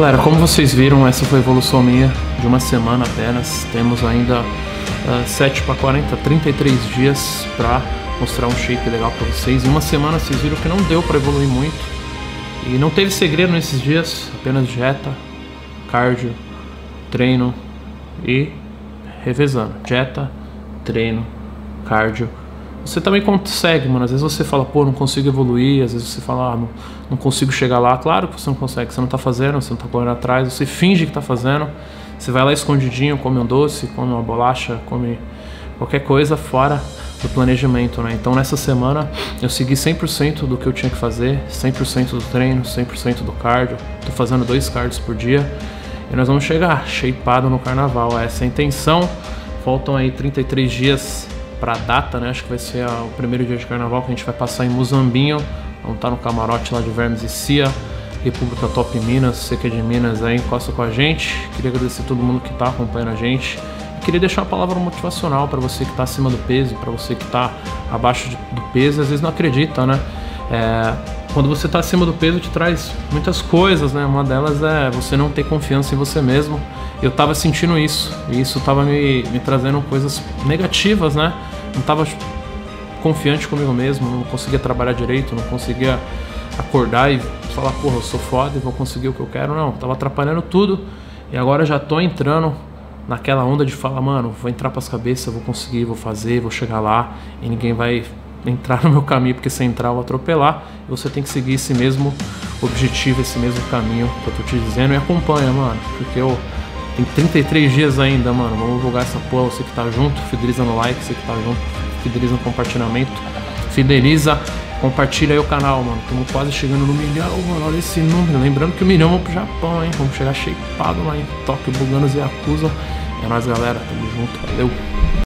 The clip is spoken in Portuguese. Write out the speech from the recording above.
Galera, como vocês viram, essa foi a evolução minha de uma semana apenas. Temos ainda 7 para 40, 33 dias para mostrar um shape legal para vocês. Em uma semana vocês viram que não deu para evoluir muito e não teve segredo nesses dias, apenas dieta, cardio, treino e revezando. Dieta, treino, cardio. Você também consegue, mano. Às vezes você fala, pô, não consigo evoluir. Às vezes você fala, ah, não consigo chegar lá. Claro que você não consegue, você não tá fazendo, você não tá correndo atrás. Você finge que tá fazendo. Você vai lá escondidinho, come um doce, come uma bolacha, come qualquer coisa fora do planejamento, né? Então nessa semana eu segui 100% do que eu tinha que fazer, 100% do treino, 100% do cardio. Tô fazendo 2 cardios por dia e nós vamos chegar shapeado no carnaval. Essa é a intenção. Faltam aí 33 dias pra data, né? Acho que vai ser o primeiro dia de carnaval que a gente vai passar em Muzambinho. Vamos estar no camarote lá de Vermes e Cia, República Top Minas, Seca de Minas aí, encosta com a gente. Queria agradecer a todo mundo que tá acompanhando a gente. Queria deixar uma palavra motivacional para você que tá acima do peso, para você que tá abaixo do peso, às vezes não acredita, né? Quando você tá acima do peso te traz muitas coisas, né? Uma delas é você não ter confiança em você mesmo. Eu tava sentindo isso, e isso tava me trazendo coisas negativas, né? Não tava confiante comigo mesmo, não conseguia trabalhar direito, não conseguia acordar e falar, porra, eu sou foda e vou conseguir o que eu quero. Não, tava atrapalhando tudo, e agora já tô entrando naquela onda de falar, mano, vou entrar pras cabeças, vou conseguir, vou fazer, vou chegar lá, e ninguém vai entrar no meu caminho, porque se entrar eu vou atropelar. E você tem que seguir esse mesmo objetivo, esse mesmo caminho que eu tô te dizendo, e acompanha, mano, porque eu... Tem 33 dias ainda, mano. Vamos divulgar essa porra. Você que tá junto, fideliza no like. Você que tá junto, fideliza no compartilhamento. Fideliza, compartilha aí o canal, mano. Estamos quase chegando no 1 milhão, mano. Olha esse número. Lembrando que 1 milhão vamos pro Japão, hein. Vamos chegar shapeado lá em Tóquio, Buganos e Yakuza. É nóis, galera. Tamo junto. Valeu.